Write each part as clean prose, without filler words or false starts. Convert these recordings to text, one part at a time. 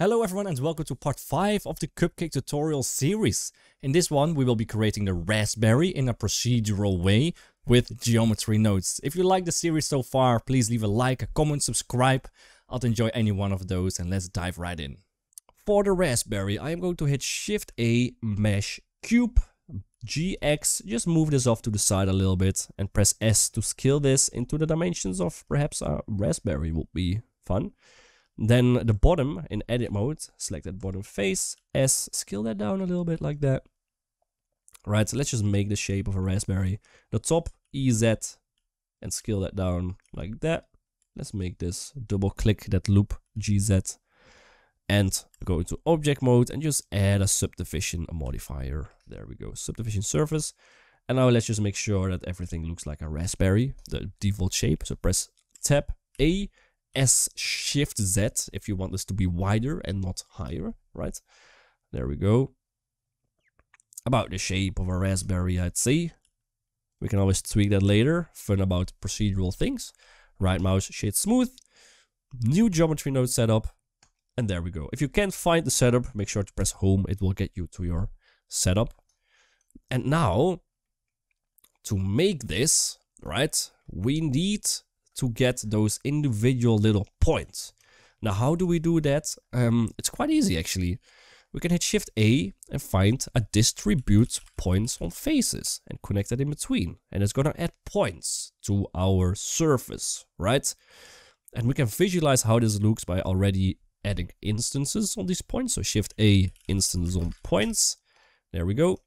Hello everyone and welcome to part 5 of the Cupcake tutorial series. In this one we will be creating the Raspberry in a procedural way with Geometry Nodes. If you like the series so far, please leave a like, a comment, subscribe. I'd enjoy any one of those and let's dive right in. For the Raspberry I am going to hit Shift A, Mesh, Cube, GX. Just move this off to the side a little bit and press S to scale this into the dimensions of perhaps a Raspberry would be fun. Then the bottom in edit mode, select that bottom face, S, scale that down a little bit like that. Right, so let's just make the shape of a Raspberry. The top, EZ, and scale that down like that. Let's make this, double click that loop, GZ, and go into object mode and just add a subdivision, a modifier. There we go, subdivision surface. And now let's just make sure that everything looks like a Raspberry, the default shape. So press Tab A, S Shift Z if you want this to be wider and not higher, right? There we go. About the shape of a Raspberry, I'd say. We can always tweak that later. Fun about procedural things. Right mouse, shade smooth. New geometry node setup. And there we go. If you can't find the setup, make sure to press home. It will get you to your setup. And now, to make this, right, we need to get those individual little points. Now, how do we do that? It's quite easy, actually. We can hit Shift A and find a distribute points on faces and connect that in between. And it's gonna add points to our surface, right? And we can visualize how this looks by already adding instances on these points. So Shift A, instance on points. There we go.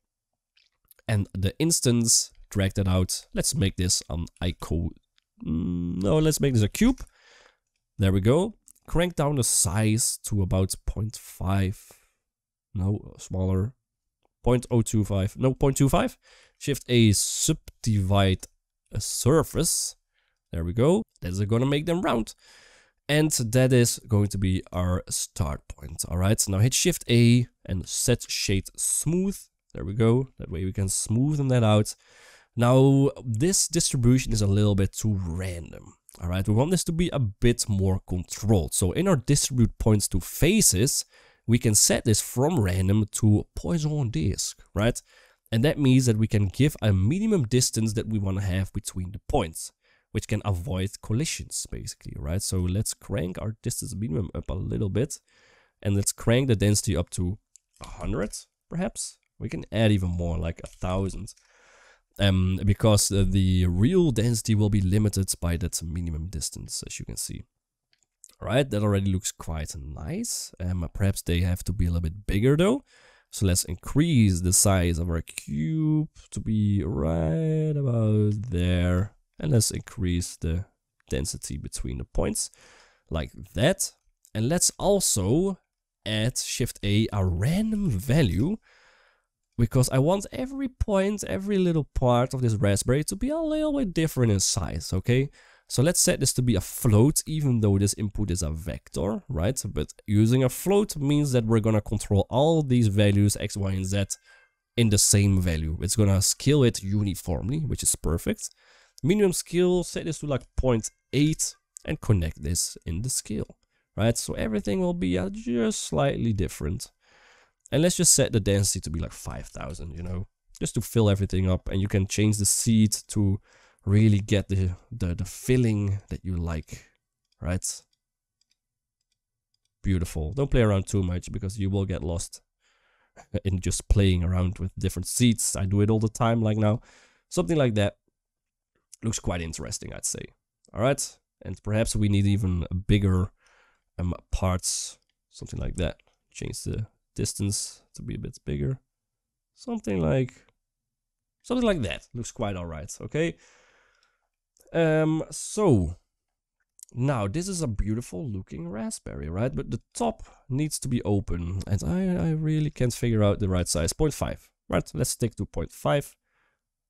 And the instance, drag that out. Let's make this an icon. No, let's make this a cube. There we go. Crank down the size to about 0.5. No, smaller. 0.025. No, 0.25. Shift A, subdivide a surface. There we go. That's gonna make them round. And that is going to be our start point. All right. Now hit Shift A and set shade smooth. There we go. That way we can smoothen that out. Now, this distribution is a little bit too random, all right? We want this to be a bit more controlled. So in our distribute points to faces, we can set this from random to Poisson disk, right? And that means that we can give a minimum distance that we want to have between the points, which can avoid collisions, basically, right? So let's crank our distance minimum up a little bit, and let's crank the density up to 100, perhaps? We can add even more, like 1,000. Because the real density will be limited by that minimum distance, as you can see. All right, that already looks quite nice. Perhaps they have to be a little bit bigger though. So let's increase the size of our cube to be right about there. And let's increase the density between the points like that. And let's also add Shift A, a random value. Because I want every point, every little part of this Raspberry to be a little bit different in size, okay? So let's set this to be a float, even though this input is a vector, right? But using a float means that we're gonna control all these values, x, y, and z, in the same value. It's gonna scale it uniformly, which is perfect. Minimum scale, set this to like 0.8 and connect this in the scale, right? So everything will be just slightly different. And let's just set the density to be like 5,000, you know, just to fill everything up. And you can change the seed to really get the filling that you like, right? Beautiful. Don't play around too much because you will get lost in just playing around with different seeds. I do it all the time like now. Something like that looks quite interesting, I'd say. All right. And perhaps we need even bigger parts, something like that. Change the distance to be a bit bigger, something like that. Looks quite all right. Okay, so now this is a beautiful looking Raspberry, right? But the top needs to be open and I really can't figure out the right size. 0.5, right? Let's stick to 0.5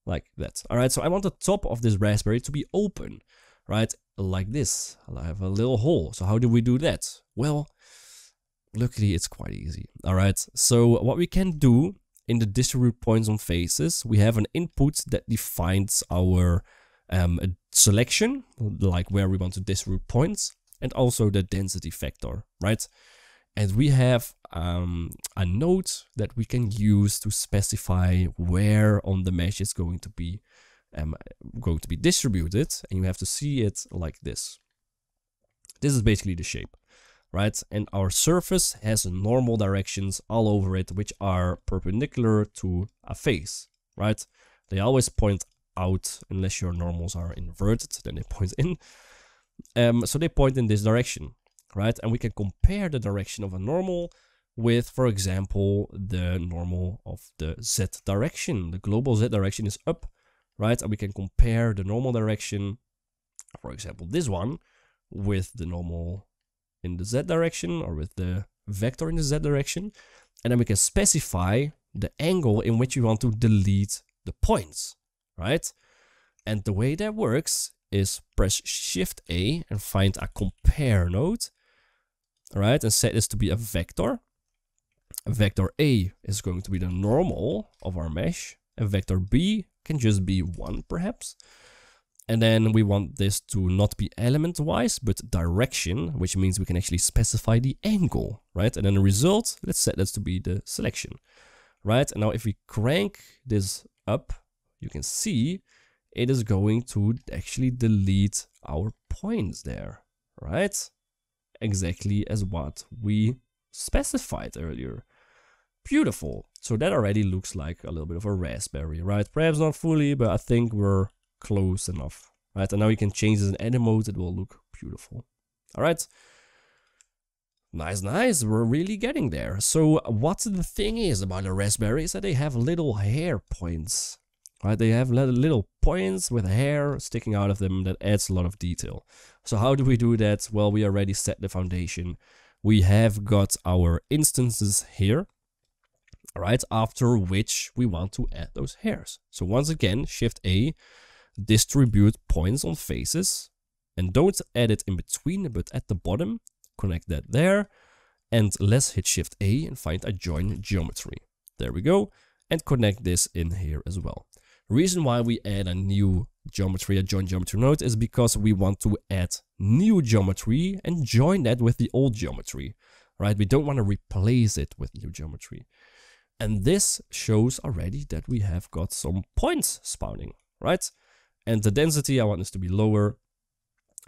like that. All right, so I want the top of this Raspberry to be open, right? Like this. I have a little hole. So how do we do that? Well, luckily, it's quite easy. All right. So what we can do in the distribute points on faces, we have an input that defines our selection, like where we want to distribute points, and also the density factor, right? And we have a node that we can use to specify where on the mesh it's going to be distributed, and you have to see it like this. This is basically the shape, right? And our surface has normal directions all over it, which are perpendicular to a face, right? They always point out, unless your normals are inverted, then they point in. So they point in this direction, right? And we can compare the direction of a normal with, for example, the normal of the Z direction. The global Z direction is up, right? And we can compare the normal direction, for example, this one, with the normal in the Z direction, or with the vector in the Z direction. And then we can specify the angle in which you want to delete the points, right? And the way that works is press Shift A and find a compare node, right? And set this to be a vector. Vector A is going to be the normal of our mesh, and vector B can just be 1 perhaps. And then we want this to not be element-wise, but direction, which means we can actually specify the angle, right? And then the result, let's set this to be the selection, right? And now if we crank this up, you can see it is going to actually delete our points there, right? Exactly as what we specified earlier. Beautiful. So that already looks like a little bit of a Raspberry, right? Perhaps not fully, but I think we're close enough, right? And now you can change this in edit mode. It will look beautiful. All right. Nice, nice. We're really getting there. So what the thing is about the Raspberry is that they have little hair points, right? They have little points with hair sticking out of them that adds a lot of detail. So how do we do that? Well, we already set the foundation. We have got our instances here, right? After which we want to add those hairs. So once again, Shift A, distribute points on faces, and don't add it in between, but at the bottom, connect that there. And let's hit Shift A and find a join geometry. There we go. And connect this in here as well. Reason why we add a new geometry, a join geometry node, is because we want to add new geometry and join that with the old geometry, right? We don't want to replace it with new geometry. And this shows already that we have got some points spawning, right? And the density, I want this to be lower.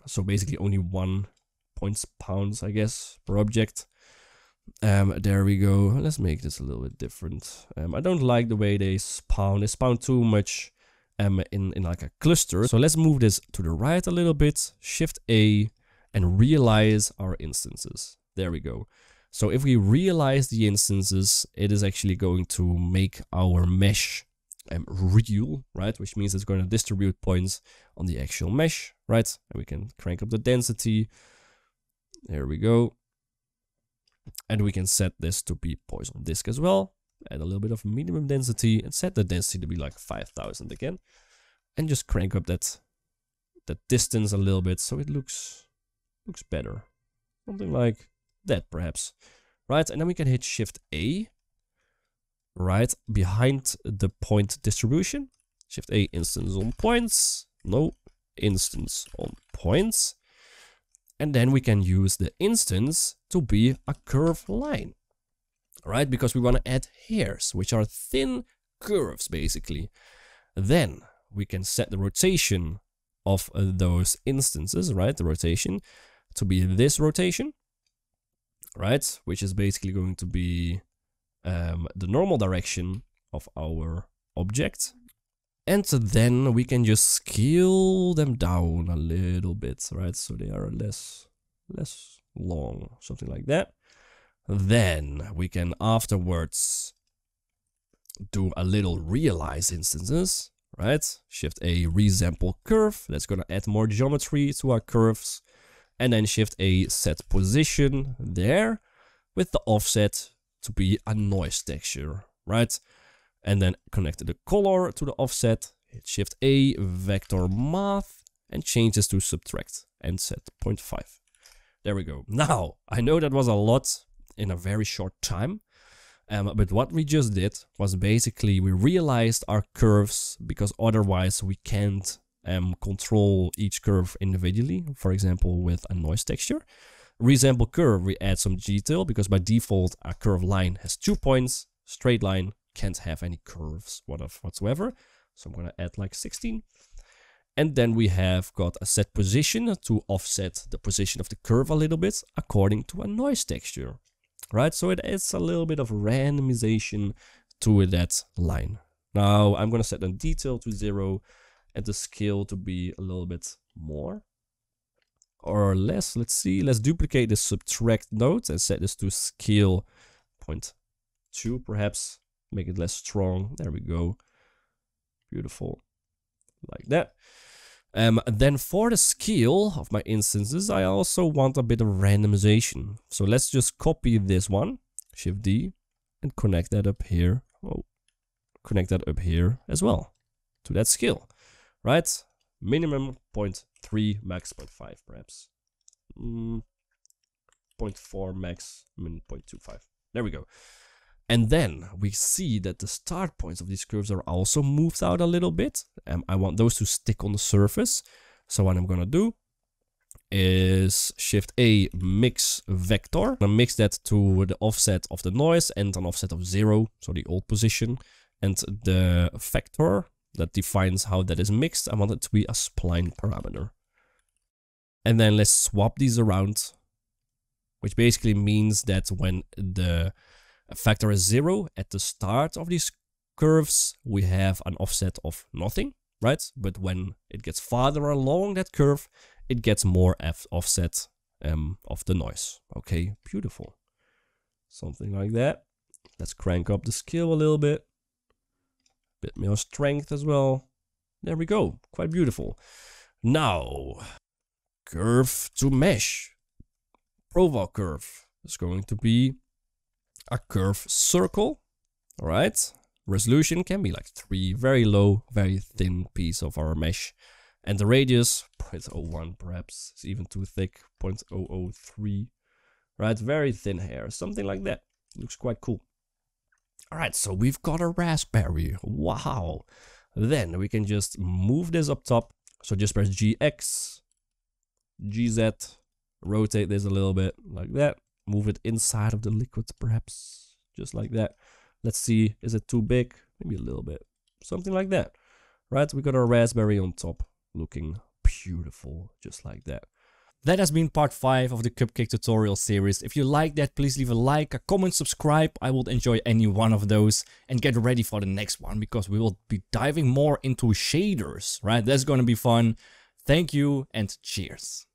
So basically only 1 point spawns, I guess, per object. There we go. Let's make this a little bit different. I don't like the way they spawn. They spawn too much in like a cluster. So let's move this to the right a little bit. Shift A and realize our instances. There we go. So if we realize the instances, it is actually going to make our mesh real, right? Which means it's going to distribute points on the actual mesh, right? And we can crank up the density. There we go. And we can set this to be Poisson disk as well. Add a little bit of minimum density and set the density to be like 5,000 again. And just crank up that distance a little bit so it looks better. Something like that perhaps. Right, and then we can hit Shift A. Right, behind the point distribution. Shift A, instance on points. No, instance on points. And then we can use the instance to be a curved line, right? Because we want to add hairs, which are thin curves, basically. Then we can set the rotation of those instances, right? The rotation to be this rotation, right? Which is basically going to be the normal direction of our object. And then we can just scale them down a little bit, right? So they are less long, something like that. Then we can afterwards do a little realize instances, right? Shift A, resample curve. That's going to add more geometry to our curves. And then Shift A, set position there with the offset to be a noise texture, right? And then connect the color to the offset, hit Shift A, vector math, and change this to subtract and set 0.5. There we go. Now, I know that was a lot in a very short time, but what we just did was basically we realized our curves, because otherwise we can't control each curve individually, for example, with a noise texture. Resemble curve, we add some detail because by default our curve line has 2 points. Straight line can't have any curves whatsoever. So I'm going to add like 16. And then we have got a set position to offset the position of the curve a little bit according to a noise texture, right? So it adds a little bit of randomization to that line. Now I'm going to set the detail to 0 and the scale to be a little bit more or less. Let's see, let's duplicate the subtract node and set this to scale 0.2 perhaps, make it less strong. There we go. Beautiful. Like that. Then for the scale of my instances, I also want a bit of randomization. So let's just copy this one, Shift D, and connect that up here. Oh, connect that up here as well to that scale, right? Minimum 0.3, max 0.5 perhaps. 0.4 max, 0.25. There we go. And then we see that the start points of these curves are also moved out a little bit. I want those to stick on the surface. So what I'm going to do is Shift A, mix vector. I mix that to the offset of the noise and an offset of 0. So the old position and the vector that defines how that is mixed. I want it to be a spline parameter. And then let's swap these around, which basically means that when the vector is 0 at the start of these curves, we have an offset of nothing, right? But when it gets farther along that curve, it gets more offset of the noise. Okay, beautiful. Something like that. Let's crank up the scale a little bit. A bit more strength as well. There we go. Quite beautiful. Now, curve to mesh. Profile curve is going to be a curve circle, all right? Resolution can be like 3, very low, very thin piece of our mesh. And the radius, 0.01 perhaps, it's even too thick, 0.003, right? Very thin hair, something like that. Looks quite cool. All right, so we've got a Raspberry, wow. Then we can just move this up top. So just press GX, GZ, rotate this a little bit like that. Move it inside of the liquid, perhaps, just like that. Let's see, is it too big? Maybe a little bit, something like that, right? We got our Raspberry on top, looking beautiful, just like that. That has been part 5 of the Cupcake tutorial series. If you like that, please leave a like, a comment, subscribe. I would enjoy any one of those. And get ready for the next one, because we will be diving more into shaders, right? That's gonna be fun. Thank you and cheers.